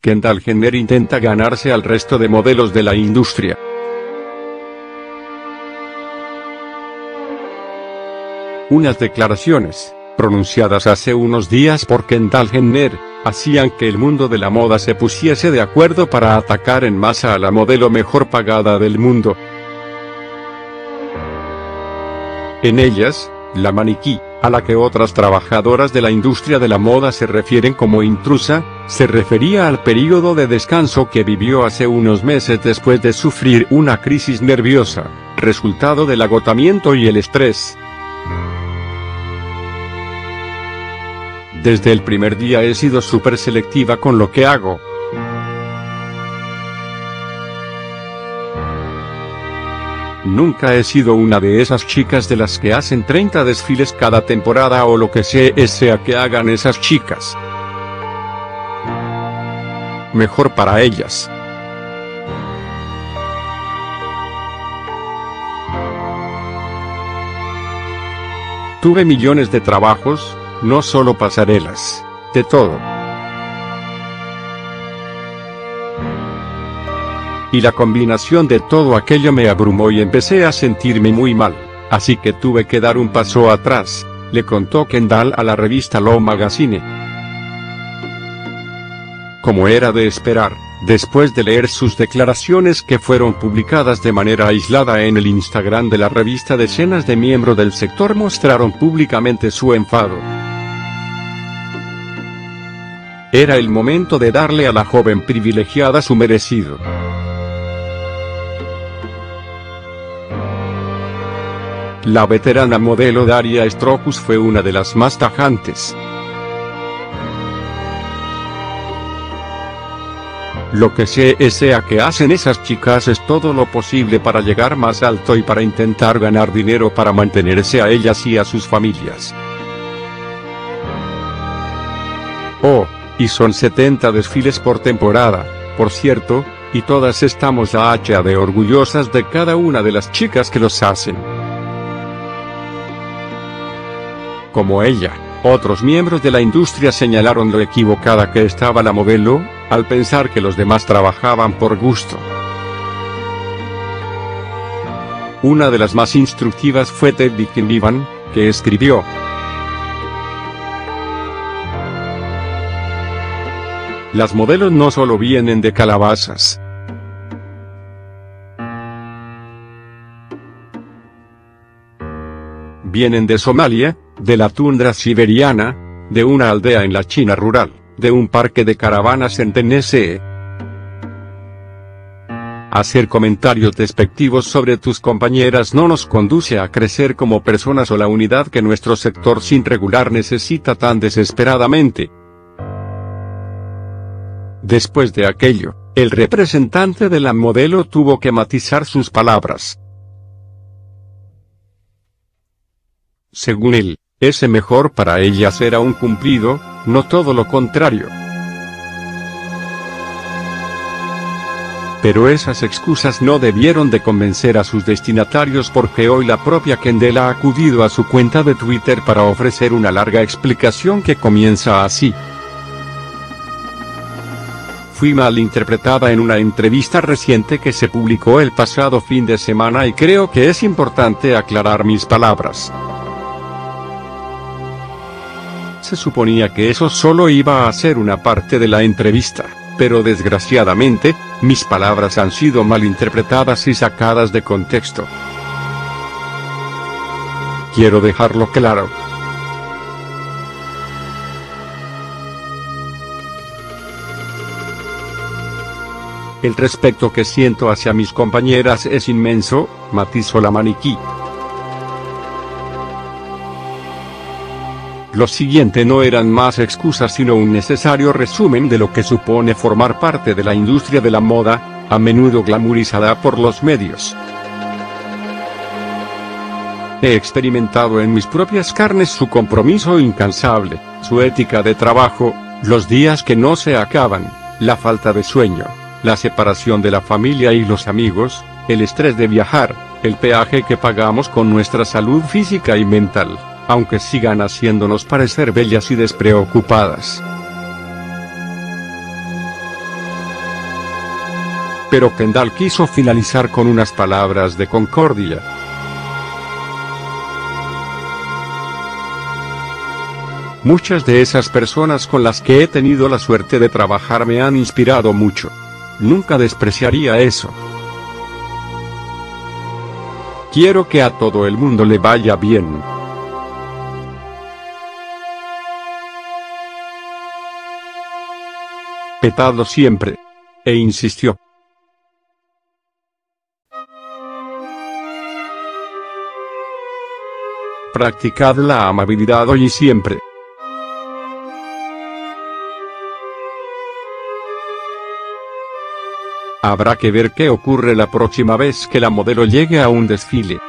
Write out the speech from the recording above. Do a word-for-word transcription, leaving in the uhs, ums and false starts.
Kendall Jenner intenta ganarse al resto de modelos de la industria. Unas declaraciones, pronunciadas hace unos días por Kendall Jenner, hacían que el mundo de la moda se pusiese de acuerdo para atacar en masa a la modelo mejor pagada del mundo. En ellas, la maniquí, a la que otras trabajadoras de la industria de la moda se refieren como intrusa, se refería al período de descanso que vivió hace unos meses después de sufrir una crisis nerviosa, resultado del agotamiento y el estrés. Desde el primer día he sido súper selectiva con lo que hago. Nunca he sido una de esas chicas de las que hacen treinta desfiles cada temporada o lo que sea que hagan esas chicas. Mejor para ellas. Tuve millones de trabajos, no solo pasarelas, de todo. Y la combinación de todo aquello me abrumó y empecé a sentirme muy mal, así que tuve que dar un paso atrás, le contó Kendall a la revista Lo Magazine. Como era de esperar, después de leer sus declaraciones que fueron publicadas de manera aislada en el Instagram de la revista, decenas de miembros del sector mostraron públicamente su enfado. Era el momento de darle a la joven privilegiada su merecido. La veterana modelo Daria Strokus fue una de las más tajantes. Lo que sea que hacen esas chicas es todo lo posible para llegar más alto y para intentar ganar dinero para mantenerse a ellas y a sus familias. Oh, y son setenta desfiles por temporada, por cierto, y todas estamos la hacha de orgullosas de cada una de las chicas que los hacen. Como ella, otros miembros de la industria señalaron lo equivocada que estaba la modelo, al pensar que los demás trabajaban por gusto. Una de las más instructivas fue Teddy Kim Vivan, que escribió: las modelos no solo vienen de calabazas. Vienen de Somalia, de la tundra siberiana, de una aldea en la China rural, de un parque de caravanas en Tennessee. Hacer comentarios despectivos sobre tus compañeras no nos conduce a crecer como personas o la unidad que nuestro sector sin regular necesita tan desesperadamente. Después de aquello, el representante de la modelo tuvo que matizar sus palabras. Según él, ese mejor para ellas era un cumplido, no todo lo contrario. Pero esas excusas no debieron de convencer a sus destinatarios, porque hoy la propia Kendall ha acudido a su cuenta de Twitter para ofrecer una larga explicación que comienza así: fui mal interpretada en una entrevista reciente que se publicó el pasado fin de semana y creo que es importante aclarar mis palabras. Se suponía que eso solo iba a ser una parte de la entrevista, pero desgraciadamente, mis palabras han sido malinterpretadas y sacadas de contexto. Quiero dejarlo claro. El respeto que siento hacia mis compañeras es inmenso, matizó la maniquí. Lo siguiente no eran más excusas sino un necesario resumen de lo que supone formar parte de la industria de la moda, a menudo glamurizada por los medios. He experimentado en mis propias carnes su compromiso incansable, su ética de trabajo, los días que no se acaban, la falta de sueño, la separación de la familia y los amigos, el estrés de viajar, el peaje que pagamos con nuestra salud física y mental, aunque sigan haciéndonos parecer bellas y despreocupadas. pero Kendall quiso finalizar con unas palabras de concordia. Muchas de esas personas con las que he tenido la suerte de trabajar me han inspirado mucho. Nunca despreciaría eso. Quiero que a todo el mundo le vaya bien. Petadlo siempre. E insistió. Practicad la amabilidad hoy y siempre. Habrá que ver qué ocurre la próxima vez que la modelo llegue a un desfile.